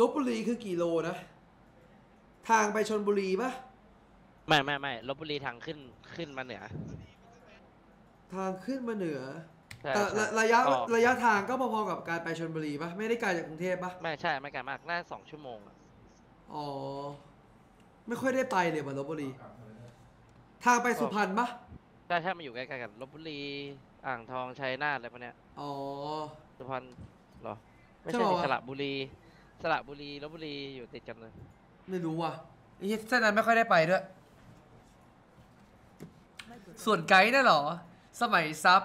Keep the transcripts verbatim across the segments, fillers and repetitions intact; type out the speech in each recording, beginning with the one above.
ลพบุรีคือกี่โลนะทางไปชลบุรีปะไม่ไม่ไม่ลพบุรีทางขึ้นขึ้นมาเหนือทางขึ้นมาเหนือแต่ระยะระยะทางก็พอๆกับการไปชลบุรีปะไม่ได้ไกลจากกรุงเทพปะไม่ใช่ไม่ไกลมากน่าสองชั่วโมงอ๋อไม่ค่อยได้ไปเลยมาลพบุรีทางไปสุพรรณปะใช่ใช่มาอยู่ใกล้ๆกันลพบุรีอ่างทองชัยนาทอะไรพวกเนี้ยอ๋อสุพรรณหรอไม่ใช่สระบุรีสระบุรีลพบุรีอยู่ติดกันเลยไม่รู้ว่ะไอ้เส้นนั้นไม่ค่อยได้ไปด้วยส่วนไกด์น่ะหรอสมัยซับ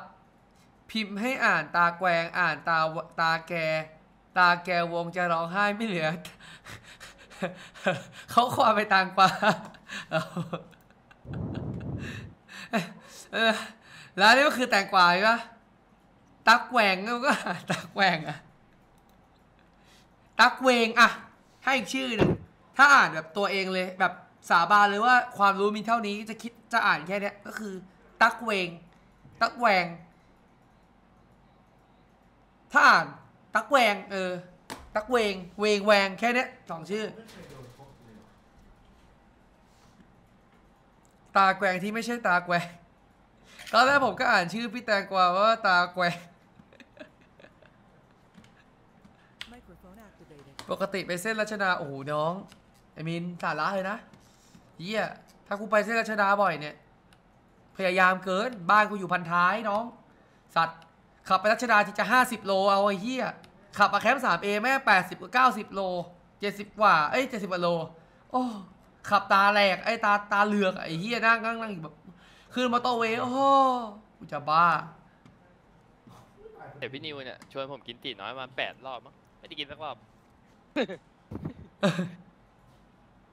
พิมพ์ให้อ่านตาแกวงอ่านตาตาแกตาแกวงจะร้องไห้ไม่เหลือเขาคว้าไปตางปลาแล้วนี่ก็คือแตงกวาใช่ปะตาแกวงก็ตาแกวงอะตาแกวงอะให้อีกชื่อหนึ่งถ้าอ่านแบบตัวเองเลยแบบสาบานเลยว่าความรู้มีเท่านี้จะคิดจะอ่านแค่นี้ก็คือตักเวงตักแวงถ้าอ่านตักแวงเออตักเวงเวงแวงแค่นี้สองชื่อตาแกวงที่ไม่ใช่ตาแกวงตอนแรกผมก็อ่านชื่อพี่แตงกวาว่าตาแกวงปกติไปเส้นรัชดาโอ้โหน้องไอมินสาระเลยนะเฮียถ้ากูไปเส้นรัชดาบ่อยเนี่ยพยายามเกินบ้านกูอยู่พันท้ายน้องสัตว์ขับไปรัชดาที่จะห้าสิบโลเอาไอ้เฮียขับมาแคมป์ สามเอ แม่แปดสิบกับเก้าสิบโลเจ็ดสิบกว่าเอ้ยเจ็ดสิบกว่าโลโอ้ขับตาแหลกไอ้ตาตาเหลือกไอ้เฮียนั่งนั่งนั่งแบบขึ้นมอเตอร์เวย์โอ้กูจะบ้าเดี๋ยวพี่นิวเนี่ยชวนผมกินตีน้อยมาแปดรอบมั้งไม่ได้กินสักรอบ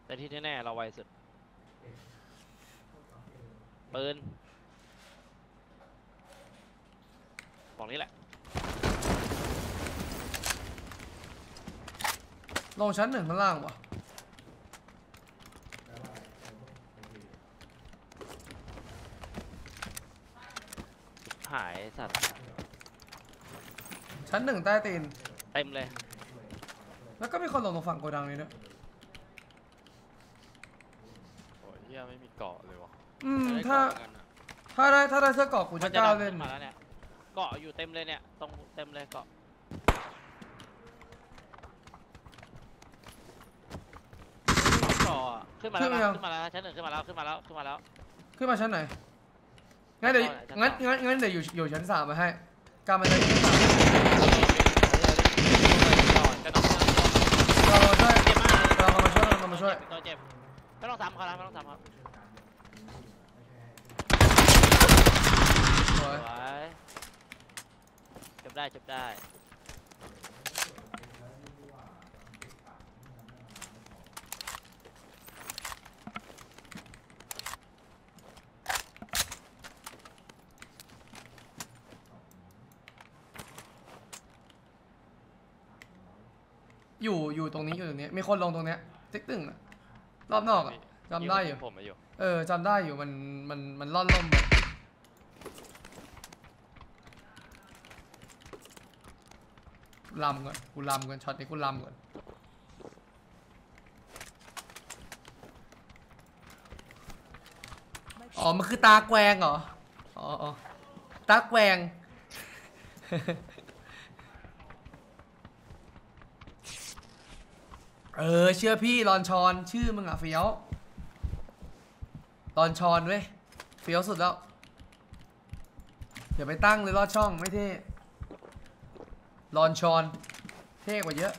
แต่ที่แน่ๆเราไวสุดปืนบอกนี้แหละลงชั้นหนึ่งข้างล่างวะหายสัตว์ชั้นหนึ่งใต้ตีนเต็มเลยแล้วก็มีคนลงตรงฝั่งโกดังเลยนะโอ้ยเฮียไม่มีเกาะเลยวะอืมถ้าถ้าได้ถ้าได้เสื้อเกาะกูจะกล้าเล่นมาแล้วเนี่ยเกาะอยู่เต็มเลยเนี่ยตรงเต็มเลยเกาะเกาะขึ้นมาแล้วขึ้นมาแล้วชั้นหนึ่งขึ้นมาแล้วขึ้นมาแล้วขึ้นมาแล้วขึ้นมาชั้นไหนงั้นเดี๋ยวงั้นงั้นงั้นเดี๋ยวอยู่อยู่ชั้นสามมาให้การมันจะตัวเจ็บไม่ต้องซ้ำเขาแล้วไม่ต้องซ้ำเขาสวยจับได้จับได้อยู่อยู่ตรงนี้อยู่ตรงนี้มีคนลงตรงนี้ติ๊กตึ้งรอบนอกอะจำได้อยู่ผมอยู่เออจำได้อยู่มันมันมันล่อนล่มลำก่อนกูลำก่อนช็อตนี้กูลำก่อนอ๋อมันคือตาแกวงเหรออ๋อตาแกวงเออเชื่อพี่รอนชอนชื่อมึงอะเฟี้ยวรอนชอนเว้ยเฟี้ยวสุดแล้วอย่าไปตั้งเลยลอดช่องไม่เท่รอนชอนเท่กว่าเยอะ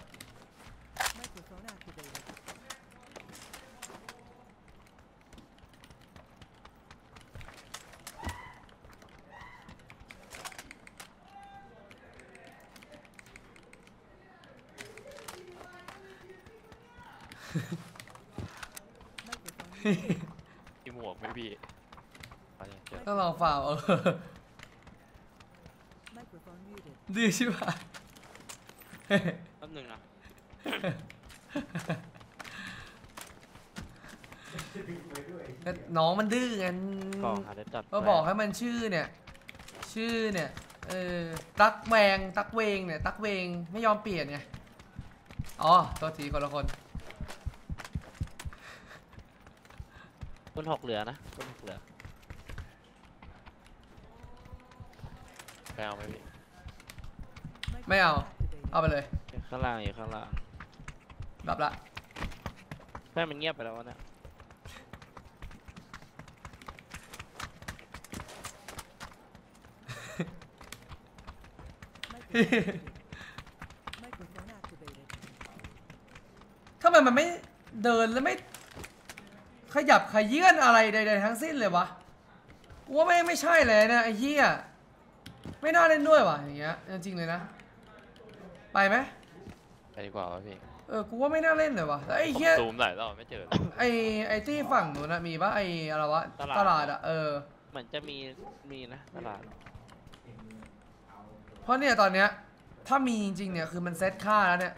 มีหมวกไหมพี่ต้องลองฝ่าเออดื้อใช่ป่ะแป๊บหนึ่งนะน้องมันดื้องั้นก็บอกให้มันชื่อเนี่ยชื่อเนี่ยเออตักแวงตักเวงเนี่ยตักเวงไม่ยอมเปลี่ยนไง อ๋อตัวทีคนละคนคนหกเหลือนะคนหกเหลือไปเอาไปไม่เอาเอาไปเลยข้างล่างอยู่ข้างล่างรับละแม่มันเงียบไปแล้วเนี่ยทำไมมันไม่เดินแล้วไม่ขยับขยื่นอะไรใดๆทั้งสิ้นเลยวะว่าไม่ไม่ใช่เลยนะไอ้เหี้ยไม่น่าเล่นด้วยวะอย่างเงี้ยจริงเลยนะไปไหมไปดีกว่าพี่เออกูว่าไม่น่าเล่นเลยวะไอ้เหี้ยซูมหลายรอบไม่เจอไอ้ไอ้ที่ฝั่งนู้นนะมีปะไอ้อะไรวะตลาดอะเออเหมือนจะมีมีนะตลาดเพราะเนี่ยตอนเนี้ยถ้ามีจริงๆเนี่ยคือมันเซตค่าแล้วเนี่ย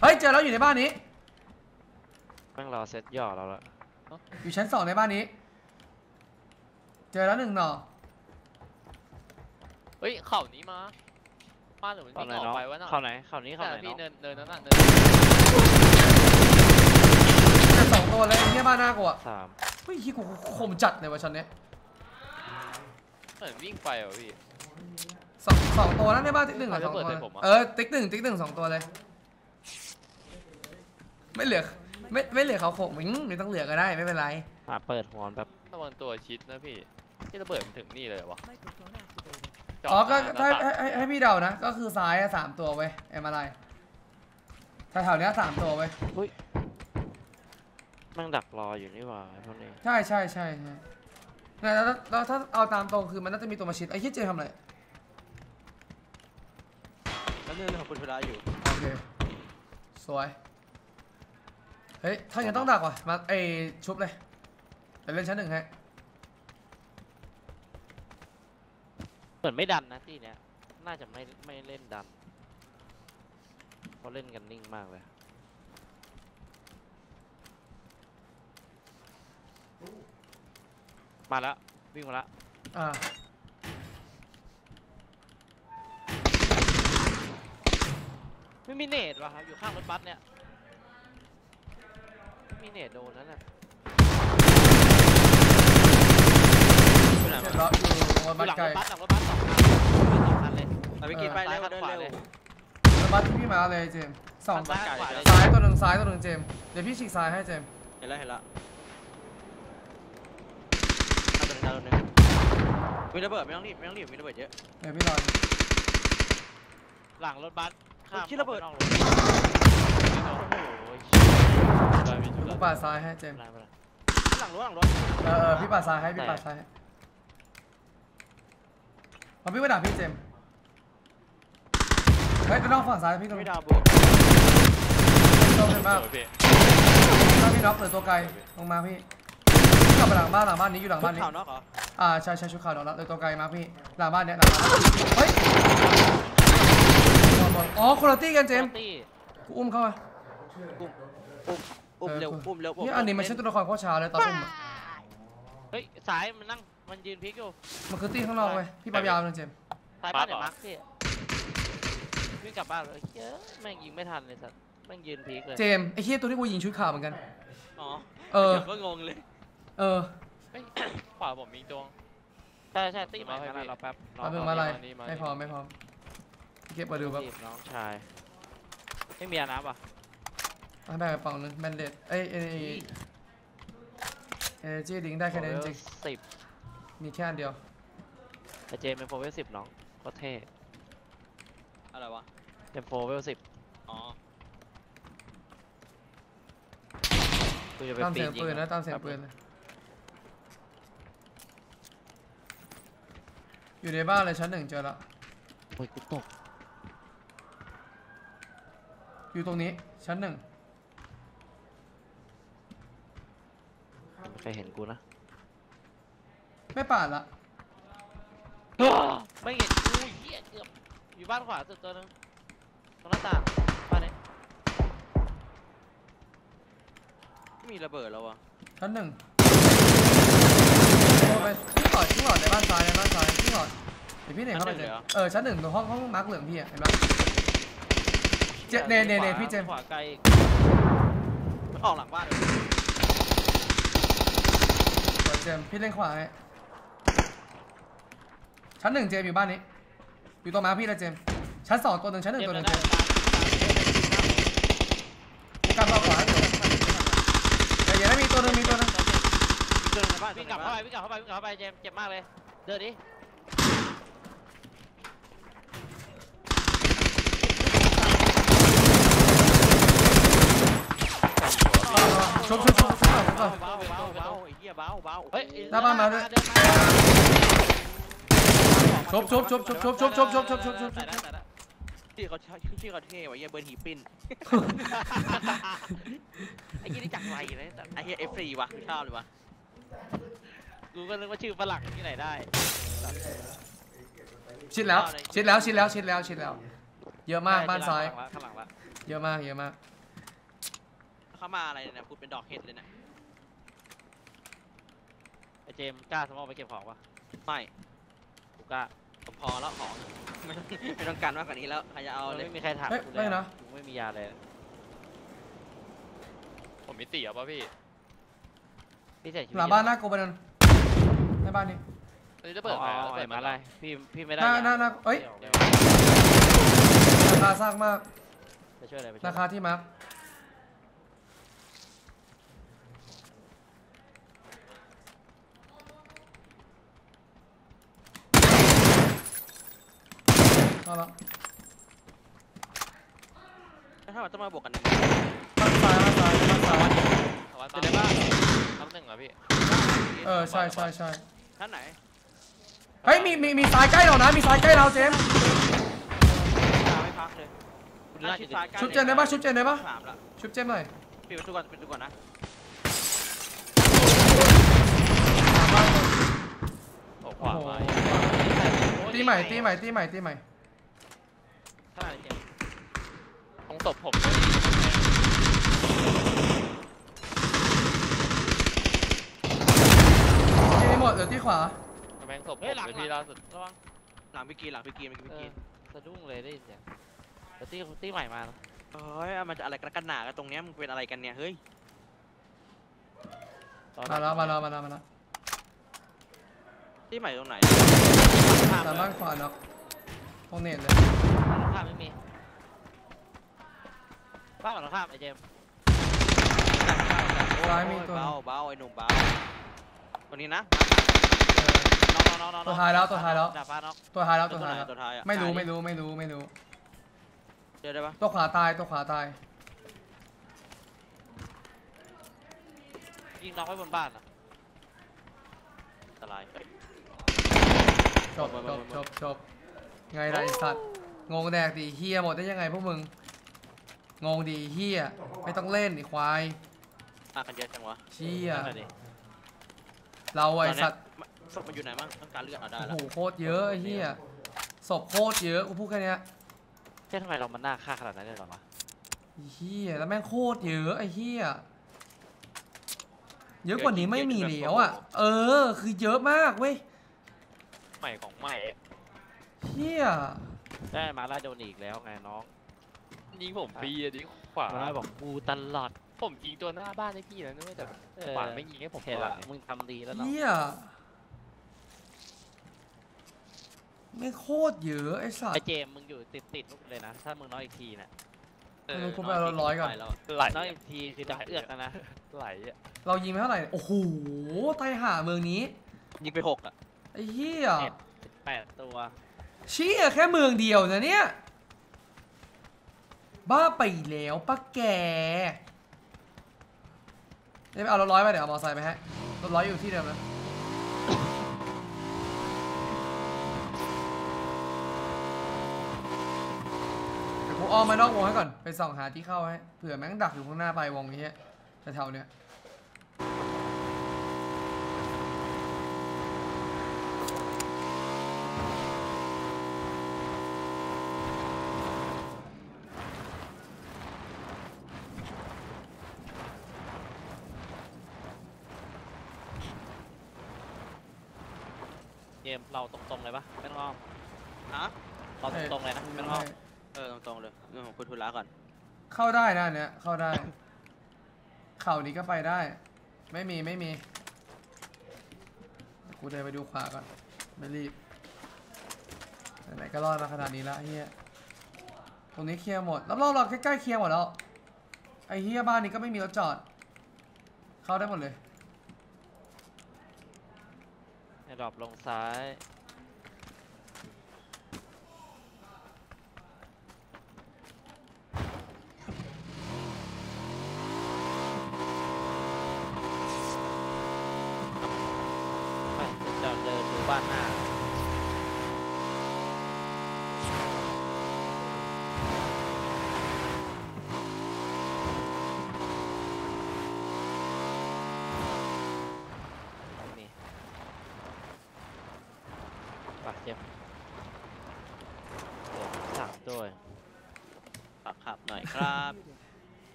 เฮ้ยเจอแล้วอยู่ในบ้านนี้ต้องรอเซตย่อเราละอยู่ชั้นสองในบ้านนี้เจอแล้วหนึ่งหน่อเฮ้ยเข่านี้มาบ้านหรือมันที่ออกไปวะน่ะเข่าไหนเข่านี้เข่าไหนพี่เดินเดินนั่นน่ะเดินจะสองตัวเลยเนี่ยบ้านหน้ากูอ่ะสามเฮ้ยที่กูคมจัดเลยวะชั้นเนี้ยเหมือนวิ่งไปเหรอพี่สองสองตัวนั่นในบ้านติ๊กหนึ่งเหรอสองตัวเออติ๊กหนึ่งติ๊กหนึ่งสองตัวเลยไม่เหลือไม่ไม่เหลือเขาโขกมึงไม่ต้องเหลือก็ได้ไม่เป็นไรอ่ะเปิดฮอนแบบระวังตัวชิดนะพี่ที่จะเปิดถึงนี่เลยวะอ๋อก็ให้ให้ให้พี่เดานะก็คือซ้ายสามตัวเว้ยเอ็มอะไรแถวๆนี้สามตัวเว้ยมันดักรออยู่นี่หว่าพวกนี้ใช่ใช่ใช่เนี่ยแล้วถ้าเอาตามตรงคือมันน่าจะมีตัวมาชิดไอ้ชิดเจทำอะไรแล้วเรื่องของปุถุราอยู่โอเคสวยเฮ้ยถ้ายังต้องดักว่ะมาไอชุบเลยไปเล่นชั้นหนึ่งฮะเหมือนไม่ดันนะที่เนี้ยน่าจะไม่ไม่เล่นดันเขาเล่นกันนิ่งมากเลยมาแล้ววิ่งมาแล้วอ่าไม่มีเนตว่ะครับอยู่ข้างรถบัสเนี่ยมีเนตโดนแล้วน่ะหลังรถบัสหลังรถบัสสองคันเลยไปกินไปเร็วเดินเร็วรถบัสที่พี่มาเลยเจมสองซ้ายตัวหนึ่งซ้ายตัวหนึ่งเจมเดี๋ยวพี่ฉีกซ้ายให้เจมเห็นแล้วเห็นแล้วมีระเบิดไม่ต้องรีบไม่ต้องรีบมีระเบิดเยอะเดี๋ยวพี่รอหลังรถบัสคิดระเบิดพี่ป่าซ้ายให้เจมหลังรถหลังรถเออพี่ป่าซ้ายให้พี่ป่าซ้ายให้ผมพี่ไม่ด่าพี่เจมเฮ้ยไปน้องฝั่งซ้ายพี่ก็ไม่ด่าบวกต้องเล่นมากถ้าพี่น็อกเปิดตัวไกลลงมาพี่กลับไปหลังบ้านหลังบ้านนี้อยู่หลังบ้านนี้อ่าใช่ใช่ชุดขาวน็อกแล้วเปิดตัวไกลมาพี่หลังบ้านเนี้ยหลังบ้านเฮ้ยอ๋อคุณภาพกันเจมกูอุ้มเข้ามาอุ้มอุ้มเร็วอุ้มเร็วนี่อันนี้มันใช่ตัวละครข้อชาเลยตอนอุ้มเฮ้ยสายมันนั่งมันยืนพลิกอยู่มันคือตีข้างนอกไปพี่ปายาวเลยเจมสายบ้านเนี่ยมักพี่วิ่งกลับบ้านเลยเยอะแม่งยิงไม่ทันเลยสัตว์แม่งยืนพลิกเลยเจมไอ้เหี้ยตัวที่กูยิงชุดขาวเหมือนกันอ๋อเออก็งงเลยเออขวาผมมีดวงใช่ใช่ตีมาให้เราแป๊บเราเป็นอะไรไม่พร้อมไม่พร้อมเก็บมาดูแบบน้องชายไม่มีอาน้ำป่ะอาน้ำกระป๋องนึงแมนเดตเอ้ยเอเอจีดิงได้แค่นั้นจริงสิบมีแค่อันเดียวไอเจมเป็นโฟเวลสิบน้องก็เท่อะไรวะเจมโฟเวลสิบอ๋อตามเสียงปืนนะตามเสียงปืนอยู่ในบ้านเลยชั้นหนึ่งเจอแล้วโอ้ยกูตกอยู่ตรงนี้ชั้นหนึ่งใครเห็นกูนะไม่ป่านละไม่เห็นกูเหี้ยเกือบอยู่บ้านขวาสุดตัวนึงตรงหน้าต่างบ้านนี้มีระเบิดแล้ววะชั้นหนึ่งไปที่หลอดที่หลอดในบ้านซ้ายในบ้านซ้ายที่หลอดเดี๋ยวพี่เห็นเขาเลยเออชั้นหนึ่งตรงห้องห้องมาร์กเหลืองพี่เห็นปะ เจเนเนเนพี่เจมขวาไกลมันออกหลังบ้านเลยเจมพี่เล่นขวาไงชั้นหนึ่งเจมอยู่บ้านนี้อยู่ตรงม้าพี่นะเจมชั้นสองตัวหนึ่งชั้นหนึ่งตัวหนึ่งเจมการมาขวาแต่ยังไม่มีตัวหนึ่งมีตัวหนึ่งวิ่งกลับเข้าไปวิ่งกลับเข้าไปวิ่งกลับเข้าไปเจมเจ็บมากเลยเดินดิชกชกชกชกเบาเบาเบาเบาไอ้เหี้ยเบาเบาเฮ้ยหน้าบ้านมาเลยชกชกชกชกชกชกชกชกชกชกชกชื่อเขาชื่อเขาเท่ว่ะไอ้เหี้ยเบิร์นหีปิ้นไอ้เหี้ยนี่จักรไรเลยไอ้เหี้ยเอฟซีวะชอบเลยวะกูก็นึกว่าชื่อฝรั่งที่ไหนได้ชิดแล้วชิดแล้วชิดแล้วชิดแล้วชิดแล้วเยอะมากบ้านซ้ายเยอะมากเยอะมากเขามาอะไรเนี่ยพูดเป็นดอกเห็ดเลยเนี่ยไอเจมกล้าสมองไปเก็บของปะไม่กูกล้าผมพอแล้วของไม่ต้องการมากกว่านี้แล้วใครจะเอาเลยไม่มีใครถามกูเลยนะกูไม่มียาเลยผมมีตีอ่ะป่ะพี่พี่เสร็จหลังบ้านหน้ากูไปนั่นในบ้านนี้นี่จะเปิดอะไรเปิดมาอะไรพี่พี่ไม่ได้หน้าหน้าหน้าเอ้ยราคาซากมากจะช่วยอะไรราคาที่มาร์คถ้าเราต้องมาบวกกันเนี่ยบ้านซ้ายบ้านซ้ายบ้านซ้ายเป็นไรบ้างทั้งหนึ่งเหรอพี่เออใช่ใช่ใช่ท่านไหนเฮ้ยมีมีมีซ้ายใกล้เรานะมีซ้ายใกล้เราเจมไม่พักเลยชุบเจมได้ปะชุบเจมได้ปะชุบเจมหน่อยปิดประตูก่อนปิดประตูก่อนนะโอ้โหตีใหม่ตีใหม่ตีใหม่ตีใหม่ต้องตบผมที่นี่หมดเดี๋ยวที่ขวาแบงค์ตบผมเลยที่ล่าสุดระวังหลังพิกีหลังพิกีพิกีสะดุ้งเลยได้ยินเสียงแล้วที่ที่ใหม่มาเฮ้ยมันจะอะไรกันหนากันตรงเนี้ยมันเป็นอะไรกันเนี่ยเฮ้ยมาแล้วมาแล้วมาแล้วมาแล้วที่ใหม่ตรงไหนหลังบ้านขวาเนาะตรงเน็ตเลยข้ามไม่มีบ้าหรือข้ามไอเจมร้ายมีตัวเบาเบาไอหนุ่มเบาตัวนี้นะตัวท้ายแล้วตัวท้ายแล้วตัวท้ายแล้วตัวท้ายตัวท้ายไม่รู้ไม่รู้ไม่รู้ไม่รู้เจอได้ปะตัวขวาตายตัวขวาตายยิงล็อกไว้บนบ้านอ่ะอันตรายจบจบจบจบไงไรสัตว์งงแดกดีเฮียหมดได้ยังไงพวกมึงงงดีเฮียไม่ต้องเล่นดิควายมากันเยอะจังวะเชี่ยเราไอสัตว์ศพมันอยู่ไหนบ้างต้องการเลือดเอาได้แล้วโอ้โหโคตรเยอะเฮียศพโคตรเยอะกูพูดแค่นี้แค่ทำไมเรามันน่าฆ่าขนาดนั้นเลยหรอวะเฮียแล้วแม่งโคตรเยอะไอเฮียเยอะกว่านี้ไม่มีเหลียวอ่ะเออคือเยอะมากเว้ยใหม่ของใหม่เฮียได้มาล่าโดนอีกแล้วไงน้องยิงผมปีอะดิขวามาบอกกูตลอดผมยิงตัวหน้าบ้านได้พี่แล้วนึกว่าแต่ขวาไม่ยิงให้ผมเห็นละมึงทำดีแล้วเนาะเนี่ยไม่โคตรเยอะไอ้สัสไอ้เจมมึงอยู่ติดติดลูกเลยนะถ้ามึงน้อยอีกทีน่ะมึงกูไปร้อยก่อนไหลน้อยอีกทีคือดักเอือกนะไหลเรายิงไปเท่าไหร่โอ้โหไต่ห่าเมืองนี้ยิงไปหกอะไอ้เหี้ยแปดตัวเชี่ยแค่เมืองเดียวนะเนี่ยบ้าไปแล้วป้าแกเดี๋ยวเอารถร้อยไปเดี๋ยวเอามอเตอร์ไซค์ไปฮะรถร้อยอยู่ที่เดิมนะเดี๋ยวกูอ้อมมานอกวงให้ก่อนไปส่องหาที่เข้าให้เผื่อแม่งดักอยู่ข้างหน้าไปวงนี้แต่แถวเนี้ยเราตรงๆเลยปะไม่ต้องอ้อมฮะเราตรงๆเลยนะไม่ต้องอ้อมเออตรงๆเลยเรื่องของคุณทุนละก่อน เข้าได้นะเนี้ยเข้าได้เข่านี้ก็ไปได้ไม่มีไม่มีกูเดินไปดูขวาก่อนไม่รีบไหนๆก็รอดมาขนาดนี้ละเฮียตรงนี้เคลียร์หมดรอบๆเราใกล้ๆเคลียร์หมดแล้วไอ้เฮียบ้านนี้ก็ไม่มีรถจอดเข้าได้หมดเลยดรอปลงซ้าย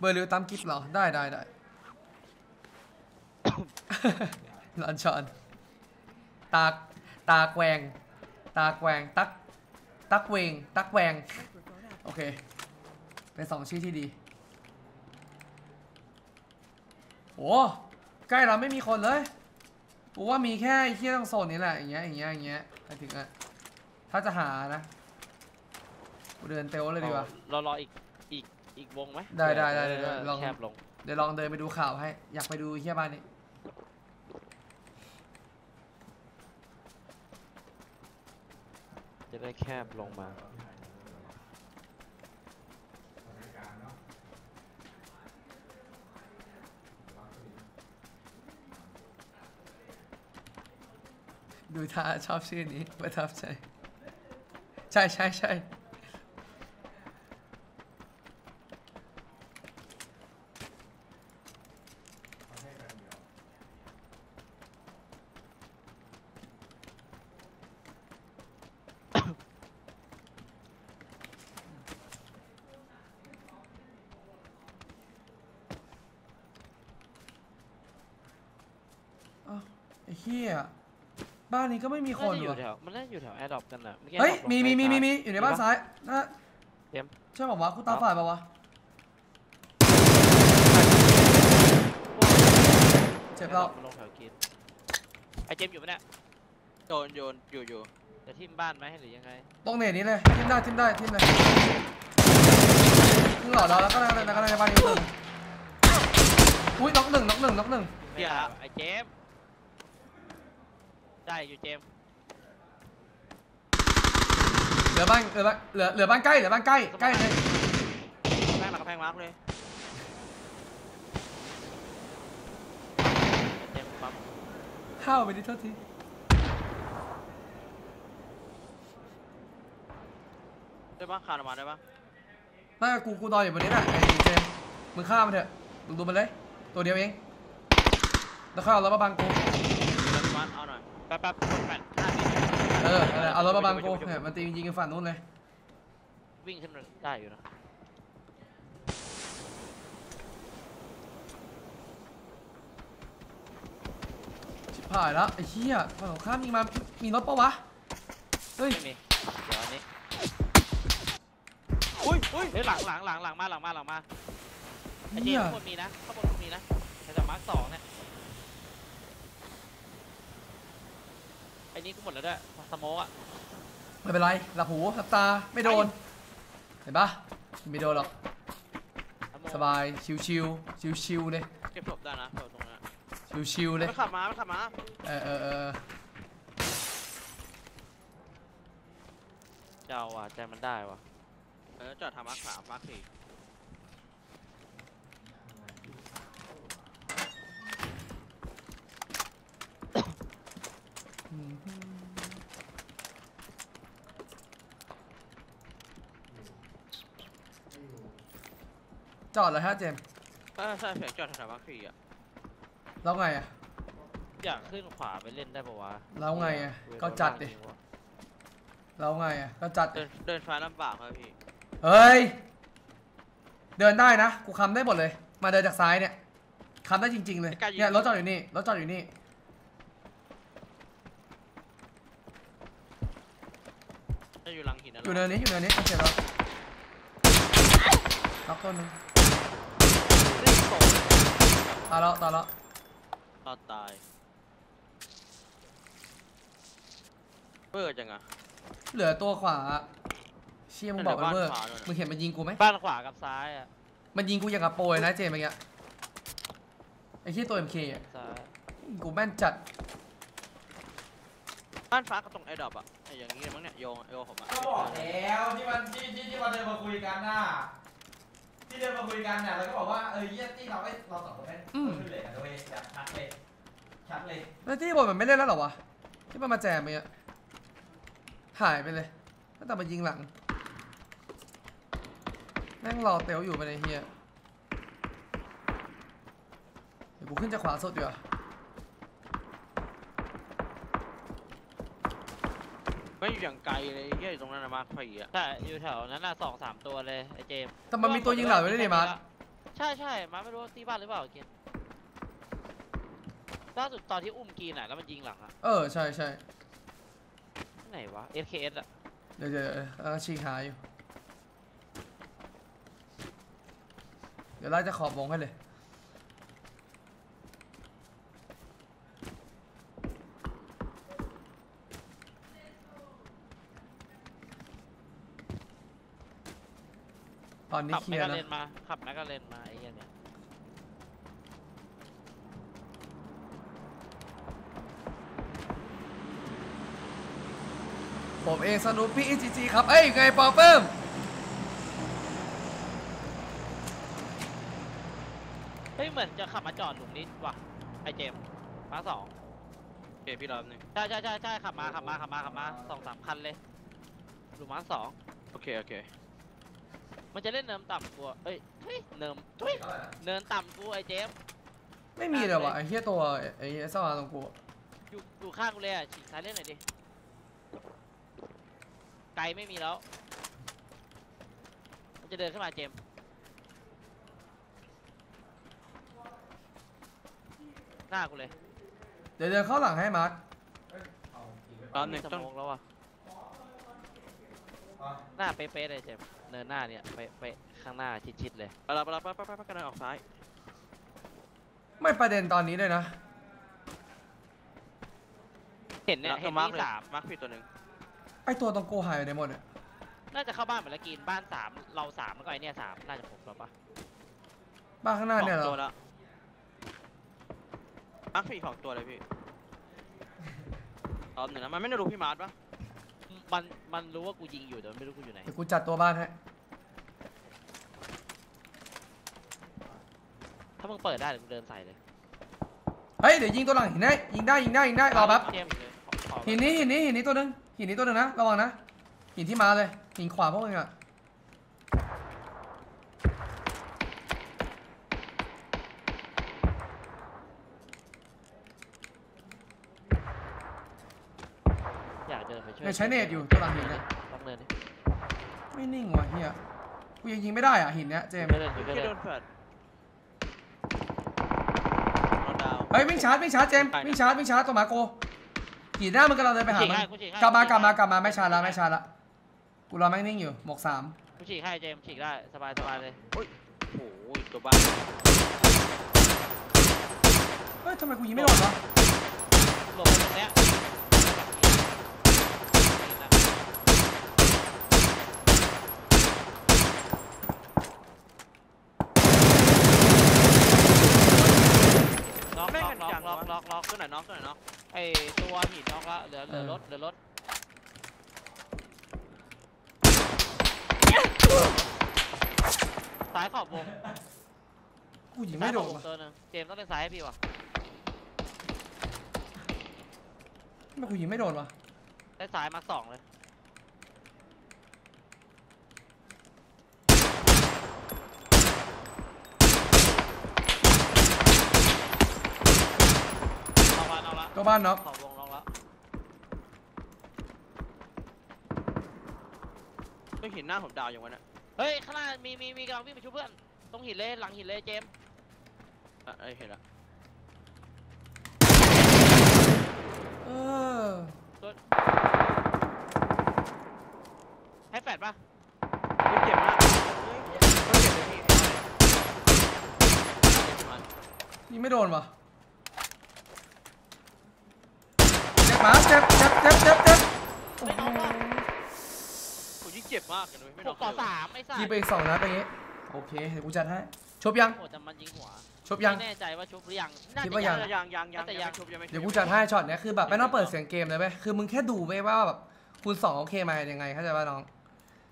เบอร์เรือตามกิ๊บเหรอได้ได้ได้หลอนชอนตาตาแกวงตาแกวงตักตักเวงตักแวงโอเคเป็นสองชื่อที่ดีโอ้ใกล้เราไม่มีคนเลยกูว่ามีแค่ไอ้เหี้ยต้องโซนนี้แหละอย่างเงี้ยอย่างเงี้ยอย่างเงี้ยไปถึงอะถ้าจะหานะกูเดินเตลเลยดีกว่าเรารออีกอีกอีกวงไหมได้ได้ได้เดี๋ยวลองเดี๋ยวลองเดินไปดูข่าวให้อยากไปดูเฮียบ้านนี้จะได้แคบลงมาดูท่าชอบชื่อนี้ประทับใจใช่ใช่ใช่บ้านนี้ก็ไม่มีคนอยู่แถวมันน่าอยู่แถวแอร์ดรอปกันนะเฮ้ยมีมีมีมีอยู่ในบ้านซ้ายนะเต็มใช่บอกว่ากูตาฝาดป่าวะเจ็บแล้วไอเจมอยู่ปะเนี่ยโดนโยนอยู่อยู่จะทิ่มบ้านไหมหรือยังไงตรงไหนนี้เลยทิ่มได้ทิ่มได้ทิ่มเลยหล่อแล้วแล้วก็แล้วก็ในบ้านนี้ตึงอุ้ยน็อกหนึ่งน็อกหนึ่งน็อกหนึ่งเดี๋ยวไอเจมได้อยู่เจมเหลือบ้านเหลือบ้านเหลือเหลือบ้านใกล้เหลือบ้านใกล้ใกล้เลยแพงหลักแพงวักเลยเจมปั๊บเข้าไปดิโทษทีได้ปะขาดออกมาได้ปะน่ากูกูตอนอยู่บนนี้แหละไอ้เจมมึงฆ่ามันเถอะมึงดูมันเลยตัวเดียวเองแล้วข้าวแล้วมาบังกูเอาหน่อยแป๊บๆคนแปดเออเอารถมาบังกูเนี่ยมันตียิงกันฝั่งนู้นเลยวิ่งขึ้นมาได้อยู่นะชิบหายแล้วไอ้เหี้ยฝั่งข้ามมีมามีรถปะวะเฮ้ยมีเดี๋ยวอันนี้อุ้ยอุ้ยเฮ้ยหลังหลังหลังหลังมาหลังมาหลังมาไอ้เจี๊ยบข้างบนมีนะข้างบนมีนะแต่มาร์คสองเนี่ยไอ้นี่ก็หมดแล้วด้วยสโมกอ่ะไม่เป็นไรหลับหูหลับตาไม่โดนเห็นปะไม่โดนหรอกสบายชิวชิวชิวชิวเลยเก็บศพได้นะตรงนั้นชิวชิวเลยขับมาขับมาเออเออเออเจ้าว่ะใจมันได้ว่ะเออจอดทำมาร์คสามมาร์คสี่จอดเลยฮะเจมใช่ใช่เสียงจอดแถวบ้านพี่อ่ะแล้วไงอ่ะอยากขึ้นขวาไปเล่นได้ปะวะแล้วไงอ่ะก็จัดดิแล้วไงอ่ะก็จัดเดินฟ้าลำบากครับพี่เฮ้ยเดินได้นะกูคำได้หมดเลยมาเดินจากซ้ายเนี่ยคำได้จริงๆเลยเนี่ยรถจอดอยู่นี่รถจอดอยู่นี่อยู่เนินนี้อยู่เนินนี้เสร็จแล้ว น็อกตัวนึงตายแล้วตายแล้วตาตายเบิร์ดจังอะเหลือตัวขวาเชี่ยมึงบอกมันเบิร์ดมึงเห็นมันยิงกูไหมบ้านขวากับซ้ายอะมันยิงกูอย่างกับโปยนะเจมส์เมื่อกี้ไอ้ที่ตัว เอ็ม เค อ่ะกูแม่นจัดบ้านฟ้าก็ตรงไอ้ดอบอ่ะอย่างนี้มั้งเนี่ยโยงโยงผมอ่ะก็บอกแล้วที่มันที่ที่ที่มาเดินมาคุยกันน่ะที่เดินมาคุยกันน่ะแล้วก็บอกว่าเออเยี่ยที่เราไม่เราสองคนไม่ขึ้นเลยกันด้วยจัดชัดเลยชัดเลยแล้วที่บอลมันไม่เล่นแล้วหรอวะที่มันมาแจมเงี้ยหายไปเลยตั้งแต่มันยิงหลังแม่งรอเต๋ออยู่ไปในเฮียเดี๋ยวกูขึ้นจากขวาสุดเดี๋ยวไม่อยู่อย่างไกลเลยแค่อยู่ตรงนั้นนะมาร์คไฟอ่ะใช่อยู่แถวนั้นน่ะสองสามตัวเลยไอ้เจมแต่มันมีตัวยิงเหล่าไว้ได้ไหมมาร์คใช่ใช่มาร์คไม่รู้ตีบ้านหรือเปล่ากินล่าสุดตอนที่อุ้มกีนอ่ะแล้วมันยิงหลังอ่ะเออใช่ใช่ไหนวะ เอส เค เอส อ่ะเดี๋ยวเดี๋ยวชี้หาอยู่เดี๋ยวเราจะขอบวงให้เลยตอนนี้เคลียร์นะขับแม็กกาเรนมาไอ้เงี้ยเนี่ยผมเองสนุปปี้อีจีจีครับเอ้ยไงปอเปิ้มเฮ้ยเหมือนจะขับมาจอดหลุมนี้ว่ะไอเจมมาสองเจพี่รอบหนึ่งใช่ใช่ใช่ใช่ขับมาขับมาขับมาขับมาสองสามคันเลยหลุมมาสองโอเคโอเคมันจะเล่นเนินต่ำกูเอ้ยเนินเนินต่ำกูไอ้เจมไม่มีเลยวะไอ้เหี้ยตัวไอ้เอสอาร์ตรงกูอยู่อยู่ข้างกูเลยอ่ะฉีกซ้ายเล่นหน่อยดิไกลไม่มีแล้วมันจะเดินขึ้นมาเจมหน้ากูเลยเดี๋ยวเดินเข้าหลังให้มาร์คตอนนี้ต้องแล้วอ่ะหน้าเป๊ะๆเลยเจมเนินหน้าเนี่ยไปไปข้างหน้าชิดๆเลยไปละไปละไปไปไปกันเลยออกซ้ายไม่ประเด็นตอนนี้เลยนะเห็นเนี่ยเห็นมาร์คสามมาร์คผิดตัวหนึ่งไอตัวตรงโกหายในหมดเนี่ยน่าจะเข้าบ้านเหมือนละกินบ้านสามเราสามแล้วก็ไอเนี่ยสามน่าจะครบแล้วปะบ้านข้างหน้าเนี่ยเหรอมาร์คผิดของตัวเลยพี่ตอนหนึ่งนะมันไม่ได้รู้พี่มาร์คปะมันมันรู้ว่ากูยิงอยู่แต่ไม่รู้กูอยู่ไหนกูจัดตัวบ้านให้ถ้ามึงเปิดได้เดี๋ยวกูเดินใส่เลยเฮ้ยเดี๋ยวยิงตัวหลังหินได้ยิงได้ยิงได้ยิงได้รอแป๊บหินนี้หินนี้หินนี้ตัวนึงหินนี้ตัวนึงนะระวังนะหินที่มาเลยหินขวาพวกมึงอะเนี่ยใช้เนตอยู่ตัวหลังหินเนี่ยต้องเดินไม่นิ่งว่ะเฮียกูยังยิงไม่ได้อ่ะหินเนี้ยเจมส์เฮ้ยวิ่งชาร์จวิ่งชาร์จเจมส์วิ่งชาร์จวิ่งชาร์จตัวหมาโกหินหน้ามันกำลังเดินไปหามันกลับมากลับมากลับมาไม่ชาร์จแล้วไม่ชาร์จละกูรอแม่งนิ่งอยู่หมกสามกูฉีกให้เจมส์ฉีกได้สบายสบายเลยโอ้ยตัวบ้าเฮ้ยทำไมกูยิงไม่โดนวะหลบตรงเนี้ยตัวไหนน็อกตัวไหนน็อกไอตัวหินน็อกละเหลือเหลือรถเหลือรถซ้ายขอบวงกูยิงไม่โดนตัวนึงเจมต้องเล่นซ้ายให้พี่วะไม่กูยิงไม่โดนวะได้ซ้ายมาสองเลยก็บ้านน็อกขอบวงน็อกแล้วต้องหินหน้าผมดาวอย่างวันน่ะเฮ้ยข้างหน้ามีมีมีกำลังวิ่งไปช่วยเพื่อนตรงหินเล่หลังหินเล่เจมอ่ะไอเห็นละเออให้แฟดป่ะเจ็บมากเจ็บเลยพี่ ไม่โดนวะเจ็บมาเจ็บเจ็บเจ็บเจ็บเจ็บไม่น้องมากผมยิ่งเจ็บมากเลยไม่น้องต่อสามไม่ใช่ยิงไปอีกสองนัดไปงี้โอเคเดี๋ยวกูจัดให้ชบยังโอ้แต่มันยิงหัวชบยังไม่แน่ใจว่าชบหรือยังคิดว่ายังยังยังยังแต่ยังชบยังไม่เดี๋ยวกูจัดให้ช็อตเนี้ยคือแบบไม่ต้องเปิดเสียงเกมเลยไหมคือมึงแค่ดูไปว่าแบบคุณสองโอเคมายังไงเข้าใจป่ะน้อง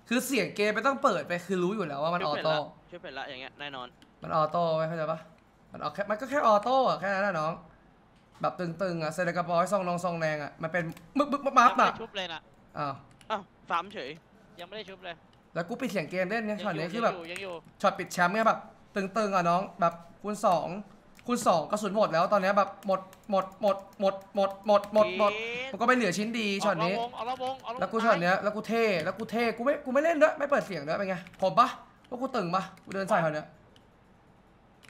คือเสียงเกมไม่ต้องเปิดไปคือรู้อยู่แล้วว่ามันออโต้ชบเป็นละอย่างเงี้ยแน่นอนมันออโต้ไหมเข้าใจป่ะมันออกแค่มันก็แค่ออโต้อะแค่นั้นนะน้องแบบตึงๆอะเซเลกาบอยซองรองซองแรงอะมันเป็นมึกมึกมาร์กอะชุบเลยนะอ้าวอ้าวสามเฉยยังไม่ได้ชุบเลยแล้วกูปิดเสียงเกมเล่นเนี่ยช็อตนี้คือแบบช็อตปิดแชมป์เนี่ยแบบตึงๆอะน้องแบบคูณสองคูณสองกระสุนหมดแล้วตอนนี้แบบหมดหมดหมดหมดหมดหมดหมดหมดมันก็ไม่เหลือชิ้นดีช็อตนี้แล้วกูช็อตเนี้ยแล้วกูเท่แล้วกูเท่กูไม่กูไม่เล่นด้วยไม่เปิดเสียงด้วยเป็นไงผมปะว่ากูตึงปะกูเดินใส่เขาเนี้ย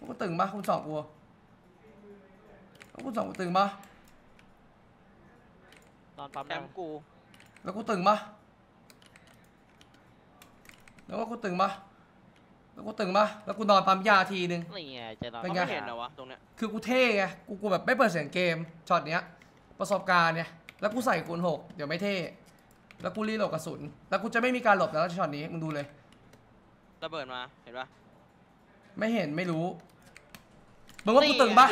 กูตึงปะคุณสองกูแล้วกูสองกูตึงปะตอนปั๊มแอมกูแล้วกูตึงปะแล้วกูตึงปะแล้วกูตึงปะแล้วกูนอนปั๊มยาทีนึงเป็นไงเห็นเหรอวะตรงเนี้ยคือกูเท่ไงกูกูแบบไม่เปิดเสียงเกมช็อตเนี้ยประสบการณ์เนี่ยแล้วกูใส่คูณหกเดี๋ยวไม่เท่แล้วกูรีโหลดกระสุนแล้วกูจะไม่มีการหลบแล้วช็อตนี้มึงดูเลยระเบิดมาเห็นปะไม่เห็นไม่รู้มึงว่ากูตึงปะ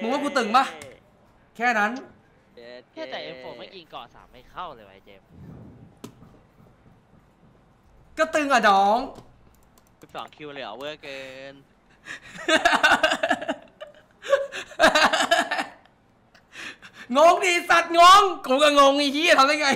มึงว่ากูตึงปะแค่นั้นแค่แต่เอฟโฟไม่ยิงเกาะสามไม่เข้าเลยไอ้เจมก็ตึงอ่ะน้องสิบสองคิวเลยเหรอเวอร์เกินงงดิสัตว์งงกูก็งงไอ้เหี้ยทำได้ไง